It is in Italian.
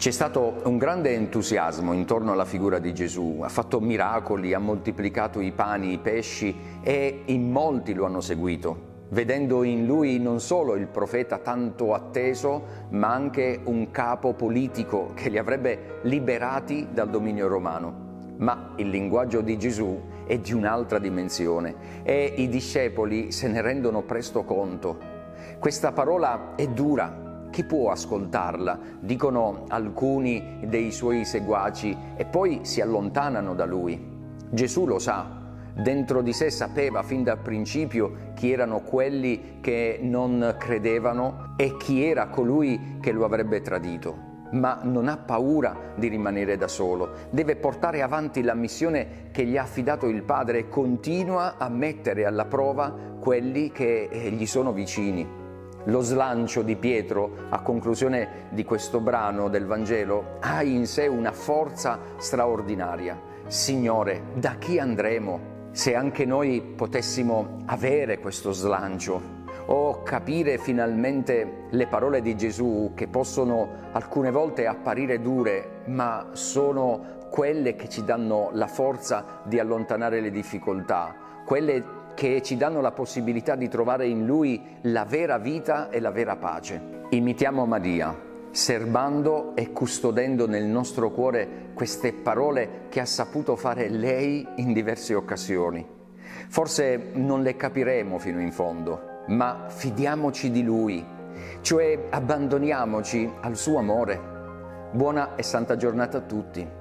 C'è stato un grande entusiasmo intorno alla figura di Gesù, ha fatto miracoli, ha moltiplicato i pani, i pesci e in molti lo hanno seguito, vedendo in lui non solo il profeta tanto atteso, ma anche un capo politico che li avrebbe liberati dal dominio romano. Ma il linguaggio di Gesù è di un'altra dimensione e i discepoli se ne rendono presto conto. Questa parola è dura. Chi può ascoltarla? Dicono alcuni dei suoi seguaci e poi si allontanano da lui. Gesù lo sa, dentro di sé sapeva fin dal principio chi erano quelli che non credevano e chi era colui che lo avrebbe tradito. Ma non ha paura di rimanere da solo, deve portare avanti la missione che gli ha affidato il Padre e continua a mettere alla prova quelli che gli sono vicini. Lo slancio di Pietro, a conclusione di questo brano del Vangelo, ha in sé una forza straordinaria. Signore, da chi andremo? Se anche noi potessimo avere questo slancio o capire finalmente le parole di Gesù, che possono alcune volte apparire dure, ma sono quelle che ci danno la forza di allontanare le difficoltà, quelle che ci danno la possibilità di trovare in Lui la vera vita e la vera pace. Imitiamo Maria, serbando e custodendo nel nostro cuore queste parole che ha saputo fare lei in diverse occasioni. Forse non le capiremo fino in fondo, ma fidiamoci di Lui, cioè abbandoniamoci al Suo amore. Buona e santa giornata a tutti.